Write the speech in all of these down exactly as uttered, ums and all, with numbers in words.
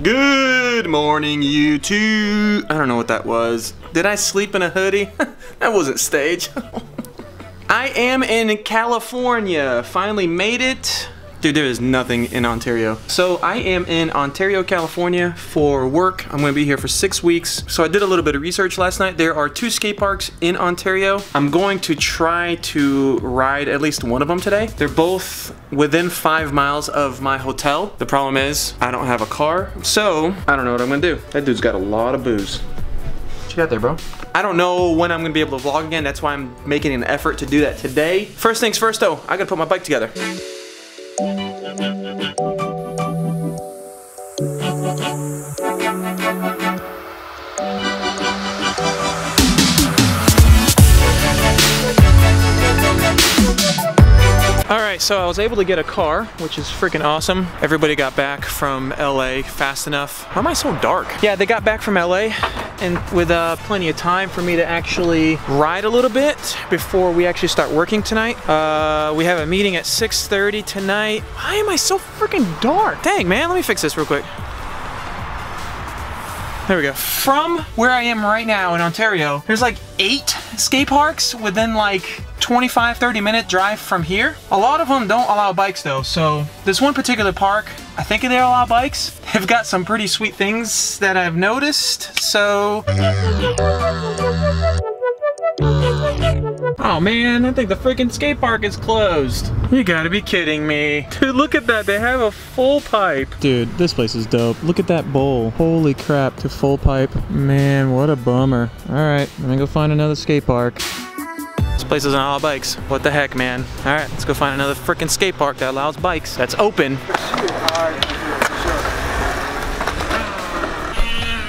Good morning, YouTube. I don't know what that was. Did I sleep in a hoodie? That wasn't stage. I am in California. Finally made it. Dude, there is nothing in Ontario. So I am in Ontario, California for work. I'm gonna be here for six weeks. So I did a little bit of research last night. There are two skate parks in Ontario. I'm going to try to ride at least one of them today. They're both within five miles of my hotel. The problem is I don't have a car. So I don't know what I'm gonna do. That dude's got a lot of booze. What you got there, bro? I don't know when I'm gonna be able to vlog again. That's why I'm making an effort to do that today. First things first though, I gotta put my bike together. Alright, so I was able to get a car, which is freaking awesome. Everybody got back from L A fast enough. Why am I so dark? Yeah, they got back from L A and with uh, plenty of time for me to actually ride a little bit before we actually start working tonight. Uh, we have a meeting at six thirty tonight. Why am I so freaking dark? Dang, man, let me fix this real quick. There we go. From where I am right now in Ontario, there's like eight skate parks within like twenty-five, thirty minute drive from here. A lot of them don't allow bikes though, so this one particular park, I think they allow bikes. They've got some pretty sweet things that I've noticed, so... Oh man, I think the freaking skate park is closed. You gotta be kidding me. Dude, look at that, they have a full pipe. Dude, this place is dope. Look at that bowl. Holy crap, to full pipe. Man, what a bummer. All right, I'm gonna go find another skate park. This place doesn't allow bikes. What the heck, man. All right, let's go find another freaking skate park that allows bikes. That's open.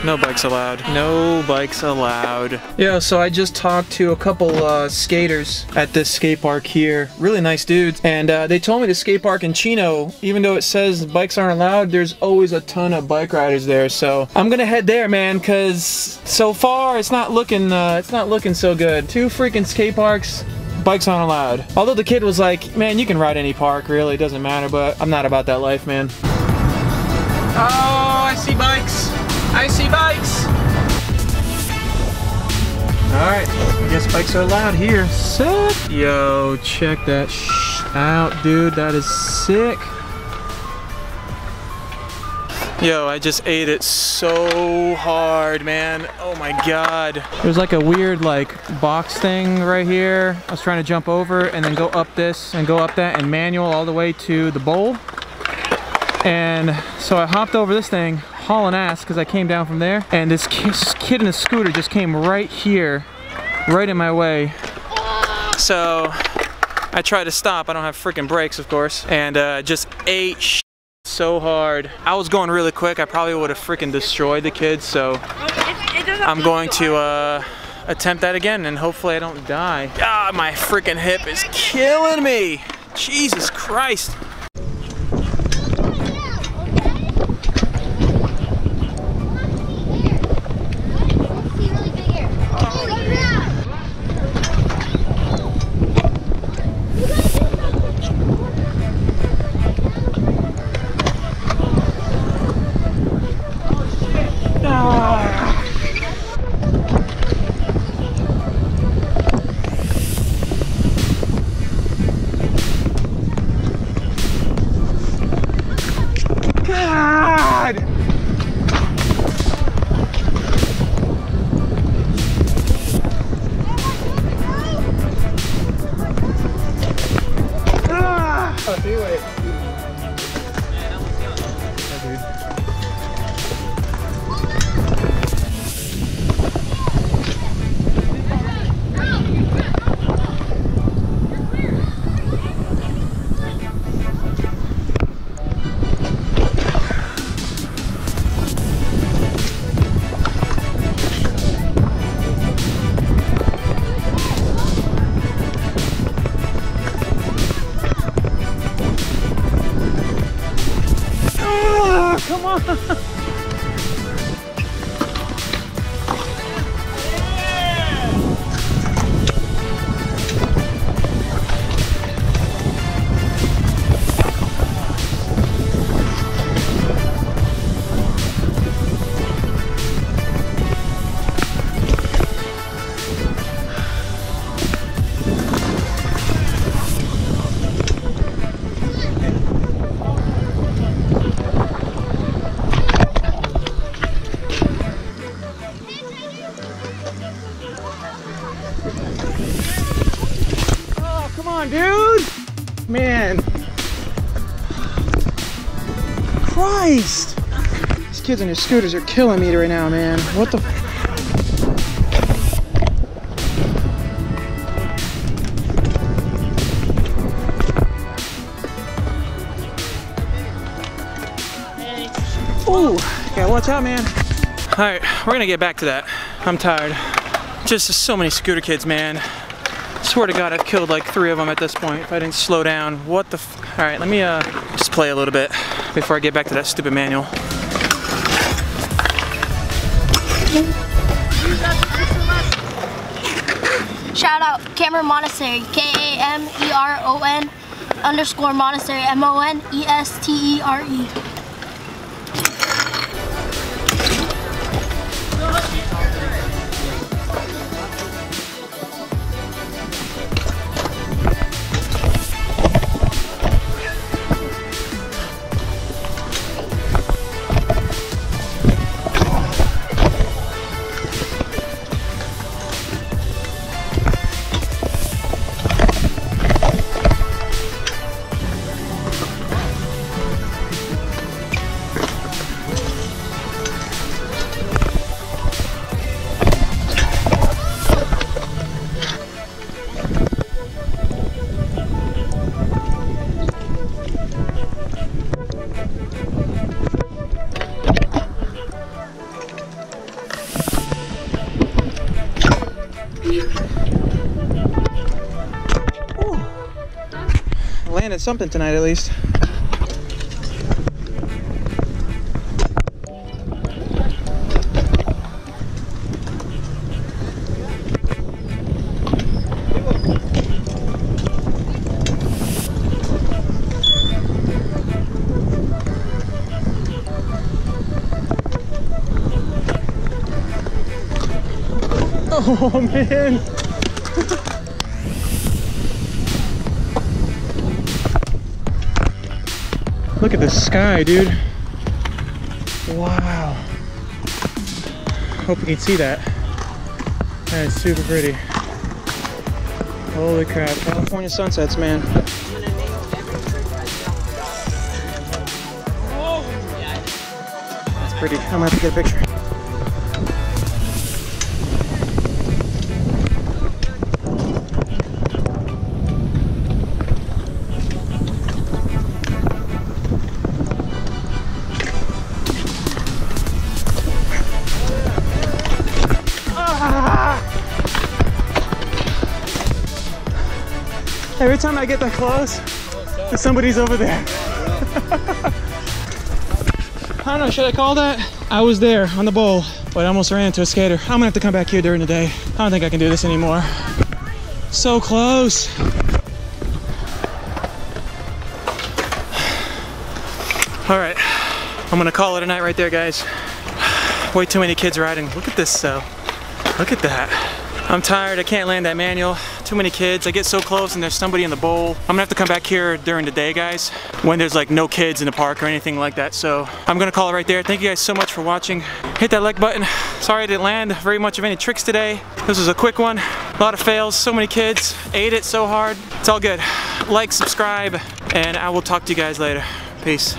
No bikes allowed. No bikes allowed. Yeah, so I just talked to a couple uh, skaters at this skate park here. Really nice dudes. And uh, they told me the skate park in Chino, even though it says bikes aren't allowed, there's always a ton of bike riders there. So I'm gonna head there, man, cause so far it's not looking, uh, it's not looking so good. Two freaking skate parks. Bikes aren't allowed. Although the kid was like, man, you can ride any park, really, it doesn't matter, but I'm not about that life, man. Oh, I see bikes. I see bikes! Alright, I guess bikes are allowed here. Sick! Yo, check that sh out, dude. That is sick. Yo, I just ate it so hard, man. Oh my god. There's like a weird like box thing right here. I was trying to jump over and then go up this and go up that and manual all the way to the bowl. And so I hopped over this thing, hauling ass, because I came down from there, and this kid in a scooter just came right here, right in my way. So I tried to stop, I don't have freaking brakes, of course, and uh, just ate sh so hard. I was going really quick, I probably would have freaking destroyed the kid, so I'm going to uh, attempt that again, and hopefully I don't die. Ah, my freaking hip is killing me! Jesus Christ! Come on! on, dude. Man. Christ. These kids on their scooters are killing me right now, man. What the f- Watch out, man. All right, we're gonna get back to that. I'm tired. Just so many scooter kids, man. Swear to God, I've killed like three of them at this point if I didn't slow down. What the f. All right, let me uh, just play a little bit before I get back to that stupid manual. Shout out Cameron Monastery, K A M E R O N underscore Monastery, M O N E S T E R E. Landed something tonight at least. Oh man! Look at the sky, dude. Wow. Hope you can see that. That is super pretty. Holy crap. California sunsets, man. That's pretty. I'm gonna have to get a picture. Every time I get that close, somebody's over there. I don't know, should I call that? I was there on the bowl, but I almost ran into a skater. I'm gonna have to come back here during the day. I don't think I can do this anymore. So close. All right, I'm gonna call it a night right there, guys. Way too many kids riding. Look at this, though. Look at that. I'm tired, I can't land that manual. Too many kids, I get so close and there's somebody in the bowl. I'm gonna have to come back here during the day, guys, when there's like no kids in the park or anything like that. So I'm gonna call it right there. Thank you guys so much for watching. Hit that like button. Sorry I didn't land very much of any tricks today. This was a quick one. A lot of fails, so many kids. Ate it so hard. It's all good. Like, subscribe, and I will talk to you guys later. Peace.